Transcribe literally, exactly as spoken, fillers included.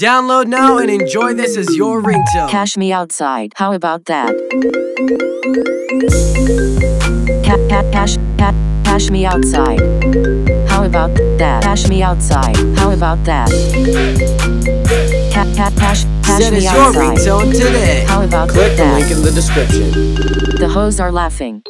Download now and enjoy this as your ringtone. Cash me outside. How about that? Ca ca cash, ca cash me outside. How about that? Cash me outside. How about that? Ca ca cash, cash Set me outside. Set your ringtone today. How about Click that? Click the link in the description. The hoes are laughing.